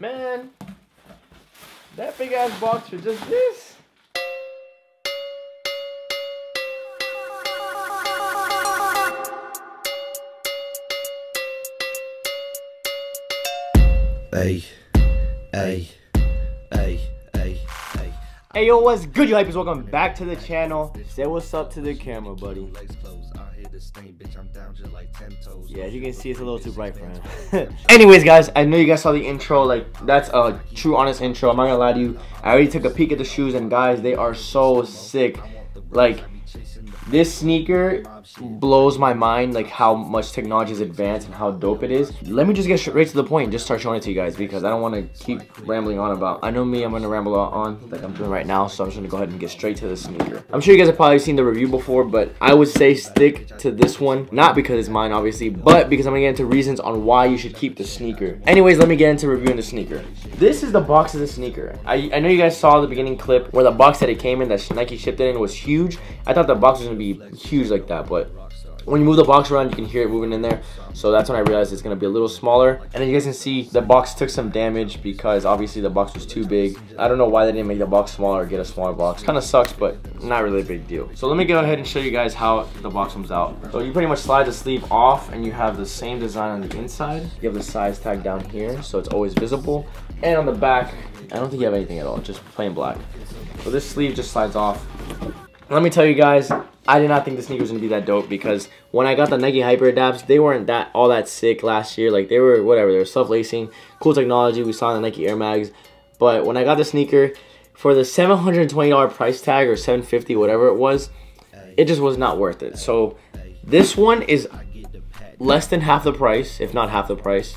Man, that big ass box for just this? Hey, hey, hey, hey, hey. Hey, yo, what's good, you hypers? Welcome back to the channel. Say what's up to the camera, buddy. Yeah, as you can see, it's a little too bright for him. Anyways, guys, I know you guys saw the intro. Like, that's a true, honest intro. I'm not gonna lie to you. I already took a peek at the shoes, and guys, they are so sick. Like, this sneaker blows my mind, like how much technology is advanced and how dope it is. Let me just get straight to the point and just start showing it to you guys, because I don't want to keep rambling on about. I know me, I'm going to ramble on like I'm doing right now, so I'm just going to go ahead and get straight to the sneaker. I'm sure you guys have probably seen the review before, but I would say stick to this one, not because it's mine obviously, but because I'm going to get into reasons on why you should keep the sneaker. Anyways, let me get into reviewing the sneaker. This is the box of the sneaker. I know you guys saw the beginning clip where the box that it came in, that Nike shipped it in, was huge. I thought the box was going to be huge like that, but when you move the box around, you can hear it moving in there, so that's when I realized it's going to be a little smaller. And then you guys can see the box took some damage because obviously the box was too big. I don't know why they didn't make the box smaller or get a smaller box. Kind of sucks, but not really a big deal. So let me go ahead and show you guys how the box comes out. So you pretty much slide the sleeve off and you have the same design on the inside. You have the size tag down here, so it's always visible. And on the back, I don't think you have anything at all, just plain black. So this sleeve just slides off. Let me tell you guys, I did not think the sneaker was gonna be that dope, because when I got the Nike HyperAdapts, they weren't all that sick last year. Like, they were whatever, they were self-lacing, cool technology we saw in the Nike Air Mags. But when I got the sneaker for the $720 price tag, or $750, whatever it was, it just was not worth it. So this one is less than half the price, if not half the price.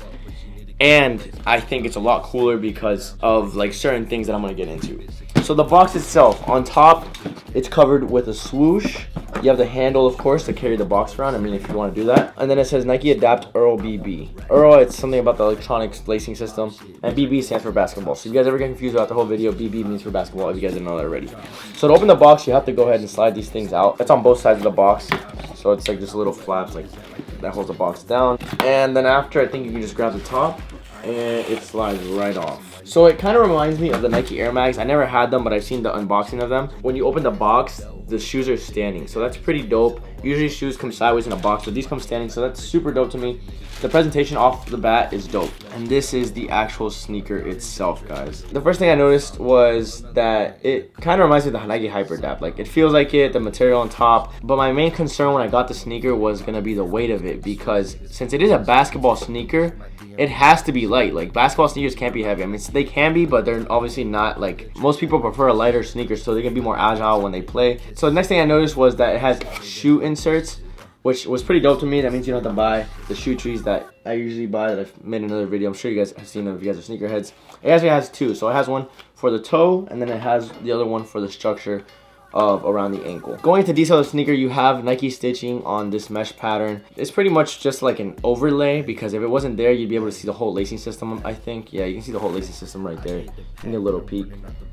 And I think it's a lot cooler because of like certain things that I'm gonna get into. So the box itself, on top, it's covered with a swoosh. You have the handle, of course, to carry the box around, I mean, if you want to do that. And then it says Nike Adapt Earl BB. Earl, it's something about the electronic lacing system, and BB stands for basketball. So if you guys ever get confused about the whole video, BB means for basketball, if you guys didn't know that already. So to open the box, you have to go ahead and slide these things out. It's on both sides of the box, so it's like just little flaps like that holds the box down. And then after, I think you can just grab the top, and it slides right off. So it kind of reminds me of the Nike Air Mags. I never had them, but I've seen the unboxing of them. When you open the box, the shoes are standing, so that's pretty dope. Usually shoes come sideways in a box, but these come standing, so that's super dope to me. The presentation off the bat is dope. And this is the actual sneaker itself, guys. The first thing I noticed was that it kind of reminds me of the Nike HyperAdapt. Like, it feels like it, the material on top. But my main concern when I got the sneaker was gonna be the weight of it, because since it is a basketball sneaker, it has to be light. Like, basketball sneakers can't be heavy. I mean, they can be, but they're obviously not. Like, most people prefer a lighter sneaker so they can be more agile when they play. So the next thing I noticed was that it has shoe inserts, which was pretty dope to me. That means you don't have to buy the shoe trees that I usually buy, that I've made another video. I'm sure you guys have seen them if you guys are sneakerheads. It actually has two. So it has one for the toe, and then it has the other one for the structure of around the ankle. Going into detail of the sneaker, you have Nike stitching on this mesh pattern. It's pretty much just like an overlay, because if it wasn't there, you'd be able to see the whole lacing system, I think. Yeah, you can see the whole lacing system right there in a little peek.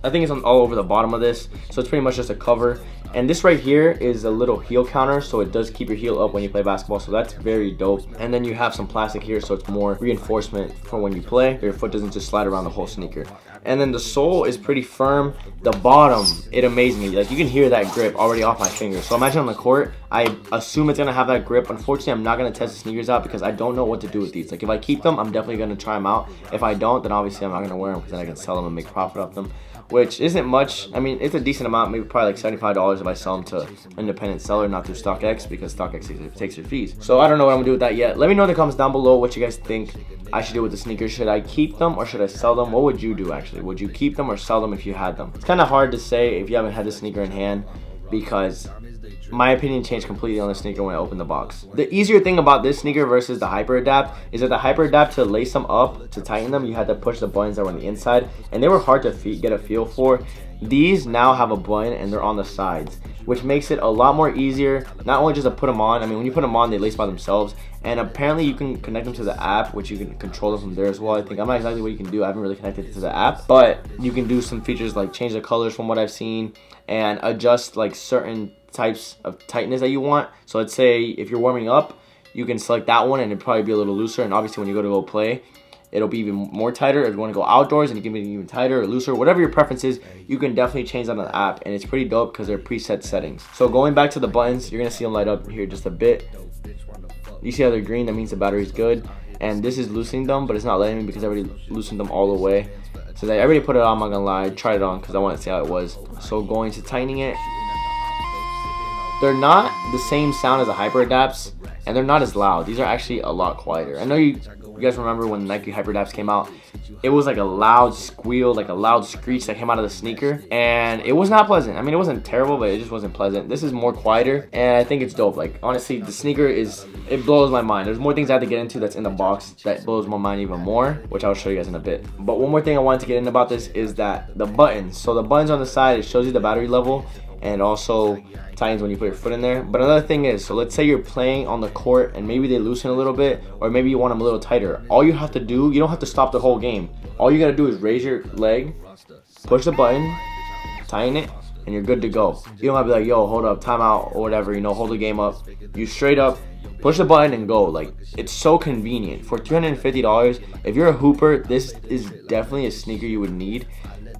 I think it's on all over the bottom of this, so it's pretty much just a cover. And this right here is a little heel counter, so it does keep your heel up when you play basketball, so that's very dope. And then you have some plastic here, so it's more reinforcement for when you play. Your foot doesn't just slide around the whole sneaker. And then the sole is pretty firm. The bottom, it amazed me. Like, you can hear that grip already off my finger. So imagine on the court, I assume it's gonna have that grip. Unfortunately, I'm not gonna test the sneakers out because I don't know what to do with these. Like, if I keep them, I'm definitely gonna try them out. If I don't, then obviously I'm not gonna wear them, because then I can sell them and make profit off them, which isn't much. I mean, it's a decent amount, maybe probably like $75 if I sell them to an independent seller, not through StockX, because StockX takes their fees. So I don't know what I'm gonna do with that yet. Let me know in the comments down below what you guys think I should do with the sneakers. Should I keep them or should I sell them? What would you do, actually? Would you keep them or sell them if you had them? It's kind of hard to say if you haven't had the sneaker in hand, because my opinion changed completely on the sneaker when I opened the box. The easier thing about this sneaker versus the HyperAdapt is that the HyperAdapt, to lace them up, to tighten them, you had to push the buttons that were on the inside, and they were hard to get a feel for. These now have a button and they're on the sides, which makes it a lot more easier, not only just to put them on. I mean, when you put them on, they lace by themselves, and apparently you can connect them to the app, which you can control them from there as well. I think, I'm not exactly what you can do, I haven't really connected it to the app, but you can do some features like change the colors from what I've seen, and adjust like certain types of tightness that you want. So let's say if you're warming up, you can select that one and it'd probably be a little looser, and obviously when you go play, it'll be even more tighter. If you want to go outdoors and you can be even tighter or looser, whatever your preference is, you can definitely change that on the app, and it's pretty dope because they're preset settings. So going back to the buttons, you're gonna see them light up here just a bit. You see how they're green? That means the battery's good. And this is loosening them, but it's not letting me because I already loosened them all the way. So I already put it on, I'm not gonna lie. I tried it on because I wanted to see how it was. So going to tightening it. They're not the same sound as the HyperAdapts, and they're not as loud. These are actually a lot quieter. I know you guys remember when Nike HyperAdapts came out, it was like a loud squeal, like a loud screech that came out of the sneaker, and it was not pleasant. I mean, it wasn't terrible, but it just wasn't pleasant. This is more quieter, and I think it's dope. Like, honestly, the sneaker is, it blows my mind. There's more things I have to get into that's in the box that blows my mind even more, which I'll show you guys in a bit. But one more thing I wanted to get in about this is that the buttons. So the buttons on the side, it shows you the battery level, and also tightens when you put your foot in there. But another thing is, so let's say you're playing on the court and maybe they loosen a little bit, or maybe you want them a little tighter. All you have to do, you don't have to stop the whole game. All you gotta do is raise your leg, push the button, tighten it, and you're good to go. You don't have to be like, yo, hold up, timeout, or whatever, you know, hold the game up. You straight up push the button and go. Like, it's so convenient. For $250, if you're a hooper, this is definitely a sneaker you would need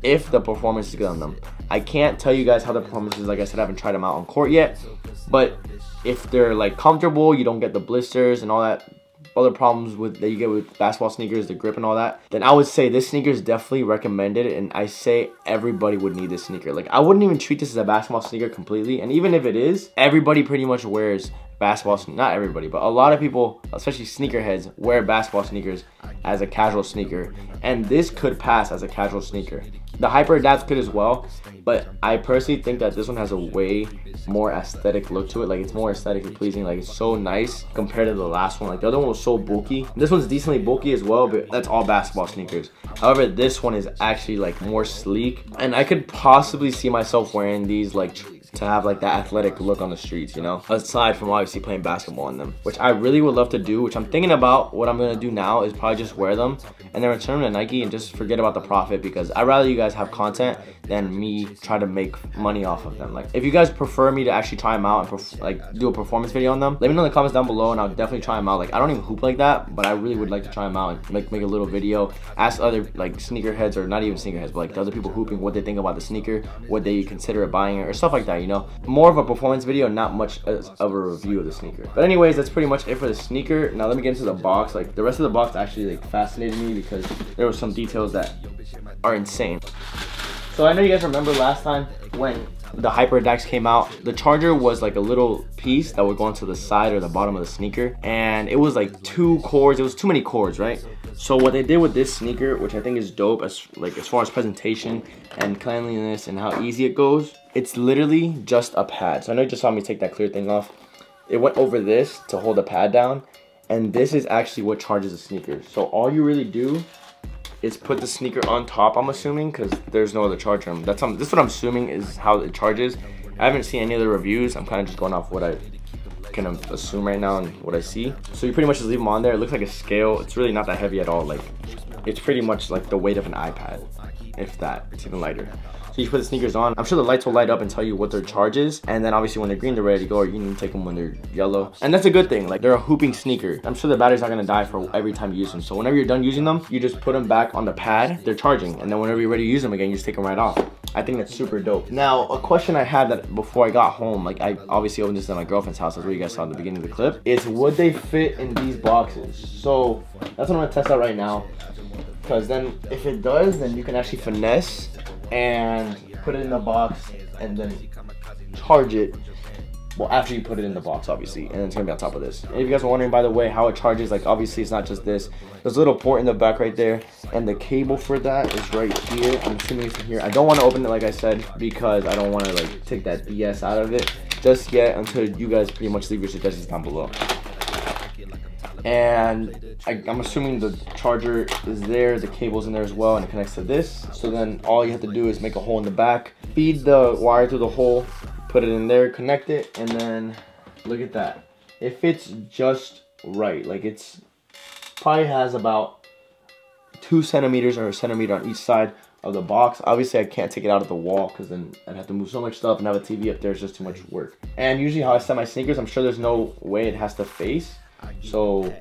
if the performance is good on them. I can't tell you guys how the performance is. Like I said, I haven't tried them out on court yet, but if they're like comfortable, you don't get the blisters and all that other problems with that you get with basketball sneakers, the grip and all that, then I would say this sneaker is definitely recommended, and I say everybody would need this sneaker. Like, I wouldn't even treat this as a basketball sneaker completely, and even if it is, everybody pretty much wears basketball, not everybody, but a lot of people, especially sneakerheads, wear basketball sneakers as a casual sneaker, and this could pass as a casual sneaker. The HyperAdapt could as well, but I personally think that this one has a way more aesthetic look to it. Like, it's more aesthetically pleasing. Like, it's so nice compared to the last one. Like, the other one was so bulky. This one's decently bulky as well, but that's all basketball sneakers. However, this one is actually like more sleek, and I could possibly see myself wearing these like to have like that athletic look on the streets, you know, aside from obviously playing basketball on them, which I really would love to do, which I'm thinking about. What I'm gonna do now is probably just wear them and then return them to Nike and just forget about the profit, because I'd rather you guys have content than me try to make money off of them. Like, if you guys prefer me to actually try them out and like do a performance video on them, let me know in the comments down below, and I'll definitely try them out. Like, I don't even hoop like that, but I really would like to try them out and make a little video, ask other like sneakerheads, or not even sneakerheads, but like the other people hooping, what they think about the sneaker, what they consider buying it, or stuff like that. You know, more of a performance video, not much of a review of the sneaker. But anyways, that's pretty much it for the sneaker. Now let me get into the box. Like, the rest of the box actually like fascinated me because there were some details that are insane. So I know you guys remember last time when the HyperAdapt came out, the charger was like a little piece that would go onto the side or the bottom of the sneaker, and it was like two cords. It was too many cords, right? So what they did with this sneaker, which I think is dope as far as presentation and cleanliness and how easy it goes, it's literally just a pad. So I know you just saw me take that clear thing off. It went over this to hold the pad down, and this is actually what charges the sneaker. So all you really do is put the sneaker on top, I'm assuming, because there's no other charger. This is what I'm assuming is how it charges. I haven't seen any of the reviews. I'm kind of just going off what I can assume right now and what I see. So you pretty much just leave them on there. It looks like a scale. It's really not that heavy at all. Like, it's pretty much like the weight of an iPad, if that. It's even lighter. So you put the sneakers on. I'm sure the lights will light up and tell you what their charge is. And then obviously when they're green, they're ready to go, or you can take them when they're yellow. And that's a good thing. Like, they're a hooping sneaker. I'm sure the battery's not gonna die for every time you use them. So whenever you're done using them, you just put them back on the pad, they're charging. And then whenever you're ready to use them again, you just take them right off. I think that's super dope. Now, a question I had that before I got home, like I obviously opened this at my girlfriend's house, that's what you guys saw at the beginning of the clip, is would they fit in these boxes? So that's what I'm gonna test out right now. Because then if it does, then you can actually finesse and put it in the box and then charge it. Well, after you put it in the box, obviously, and it's gonna be on top of this. And if you guys are wondering, by the way, how it charges, like obviously it's not just this. There's a little port in the back right there, and the cable for that is right here. I'm assuming it's in here. I don't want to open it, like I said, because I don't want to like take that BS out of it just yet until you guys pretty much leave your suggestions down below. And I'm assuming the charger is there, the cable's in there as well, and it connects to this. So then all you have to do is make a hole in the back, feed the wire through the hole, put it in there, connect it, and then look at that. It fits just right. Like, it's probably has about 2 centimeters or a centimeter on each side of the box. Obviously I can't take it out of the wall because then I'd have to move so much stuff, and have a TV up there. It's just too much work. And usually how I set my sneakers, I'm sure there's no way it has to face. So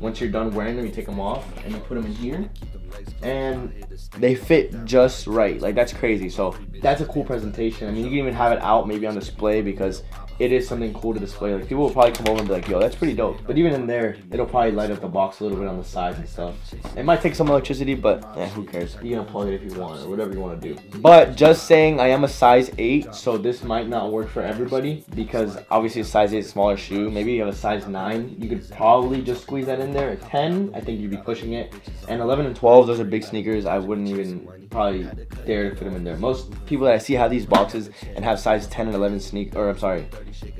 Once you're done wearing them, you take them off and you put them in here, and they fit just right. Like, that's crazy. So that's a cool presentation. I mean, you can even have it out maybe on display, because it is something cool to display. Like, people will probably come over and be like, yo, that's pretty dope. But even in there, it'll probably light up the box a little bit on the sides and stuff. It might take some electricity, but eh, who cares? You can plug it if you want, or whatever you want to do. But just saying, I am a size 8, so this might not work for everybody, because obviously a size 8 is a smaller shoe. Maybe you have a size 9. You could probably just squeeze that in there. A 10, I think you'd be pushing it. And 11 and 12, those are big sneakers. I wouldn't even probably dare to put them in there. Most people that I see have these boxes and have size 10 and 11 sneakers, or I'm sorry,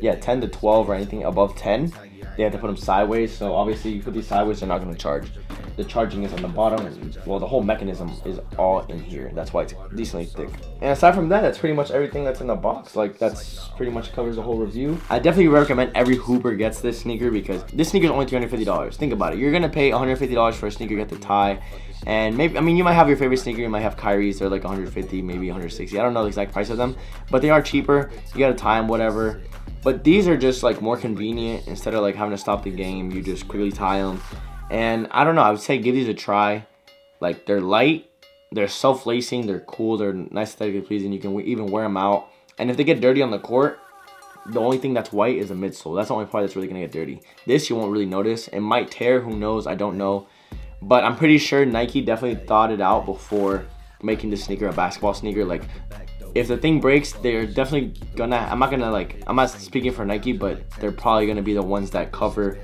yeah, 10 to 12 or anything above 10, they have to put them sideways. So obviously you put these sideways, they're not going to charge. The charging is on the bottom, and well, the whole mechanism is all in here. That's why it's decently thick. And aside from that, that's pretty much everything that's in the box. Like, that's pretty much covers the whole review. I definitely recommend every hooper gets this sneaker, because this sneaker is only $350. Think about it. You're going to pay $150 for a sneaker, get the tie. And maybe, I mean, you might have your favorite sneaker, you might have Kyrie's, they're like 150, maybe 160. I don't know the exact price of them, but they are cheaper. You got to tie them, whatever. But these are just like more convenient. Instead of like having to stop the game, you just quickly tie them. And I don't know, I would say give these a try. Like, they're light, they're self-lacing, they're cool, they're nice, aesthetically pleasing. You can even wear them out. And if they get dirty on the court, the only thing that's white is the midsole. That's the only part that's really gonna get dirty. This you won't really notice. It might tear, who knows, I don't know. But I'm pretty sure Nike definitely thought it out before making this sneaker a basketball sneaker. Like, if the thing breaks, they're definitely gonna, I'm not speaking for Nike, but they're probably gonna be the ones that cover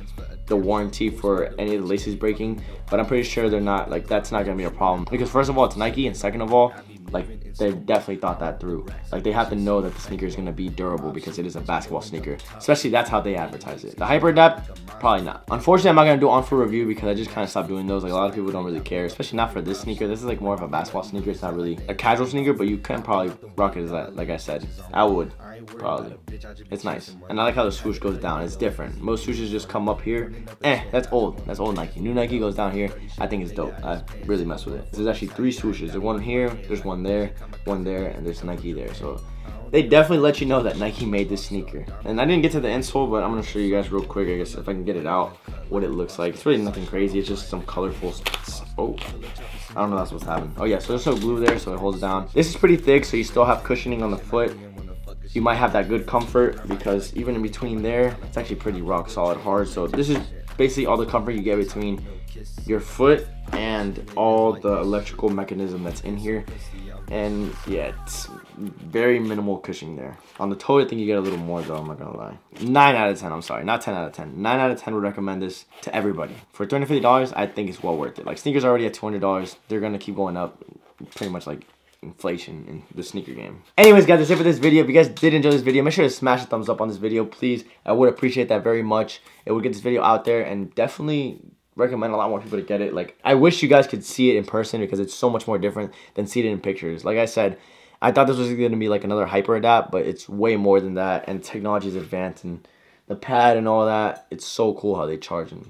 the warranty for any of the laces breaking. But I'm pretty sure they're not, like, that's not gonna be a problem, because first of all, it's Nike, and second of all, like, they definitely thought that through. Like, they have to know that the sneaker is gonna be durable, because it is a basketball sneaker, especially that's how they advertise it. The HyperAdapt, probably not. Unfortunately, I'm not gonna do on-foot review, because I just kind of stopped doing those. Like, a lot of people don't really care, especially not for this sneaker. This is like more of a basketball sneaker. It's not really a casual sneaker, but you can probably rock it as that. Like I said, I would probably. It's nice, and I like how the swoosh goes down. It's different. Most swooshes just come up here. That's old. That's old Nike. New Nike goes down here. I think it's dope. I really mess with it. There's actually 3 swooshes. There's one here, there's one there, and there's Nike there. So they definitely let you know that Nike made this sneaker. And I didn't get to the insole, but I'm gonna show you guys real quick, I guess, if I can get it out, what it looks like. It's really nothing crazy. It's just some colorful, oh, I don't know that's what's happening. Oh yeah, so there's no glue there, so it holds down. This is pretty thick, so you still have cushioning on the foot. You might have that good comfort, because even in between there, it's actually pretty rock solid hard. So this is basically all the comfort you get between your foot and all the electrical mechanism that's in here. And yeah, it's very minimal cushioning there. On the toe, I think you get a little more though, I'm not gonna lie. 9 out of 10, I'm sorry, not 10 out of 10. 9 out of 10 would recommend this to everybody. For $350, I think it's well worth it. Like, sneakers are already at $200, they're gonna keep going up, pretty much like inflation in the sneaker game. Anyways guys, that's it for this video. If you guys did enjoy this video, make sure to smash a thumbs up on this video, please. I would appreciate that very much. It would get this video out there, and definitely recommend a lot more people to get it. Like, I wish you guys could see it in person, because it's so much more different than seeing it in pictures. Like I said, I thought this was gonna be like another HyperAdapt, but it's way more than that, and technology is advanced, and the pad and all that. It's so cool how they charge and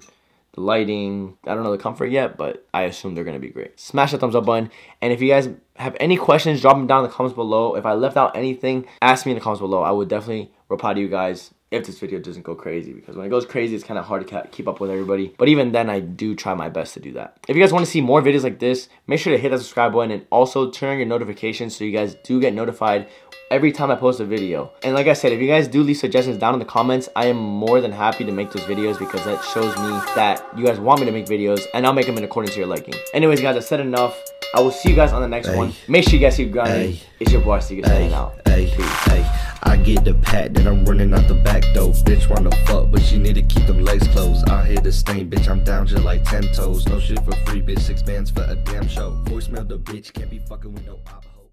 the lighting. I don't know the comfort yet, but I assume they're gonna be great. Smash the thumbs up button, and if you guys have any questions, drop them down in the comments below. If I left out anything, ask me in the comments below. I would definitely reply to you guys if this video doesn't go crazy, because when it goes crazy, it's kind of hard to keep up with everybody. But even then, I do try my best to do that. If you guys want to see more videos like this, make sure to hit that subscribe button, and also turn on your notifications so you guys do get notified every time I post a video. And like I said, if you guys do leave suggestions down in the comments, I am more than happy to make those videos, because that shows me that you guys want me to make videos, and I'll make them in accordance to your liking. Anyways guys, I said enough. I will see you guys on the next one. Make sure you guys keep grinding. It's your boy StockX signing out. I get the pack, then I'm running out the back though. Bitch wanna fuck, but she need to keep them legs closed. I hear the stain, bitch, I'm down just like 10 toes. No shit for free, bitch, 6 bands for a damn show. Voicemail the bitch, can't be fucking with no op.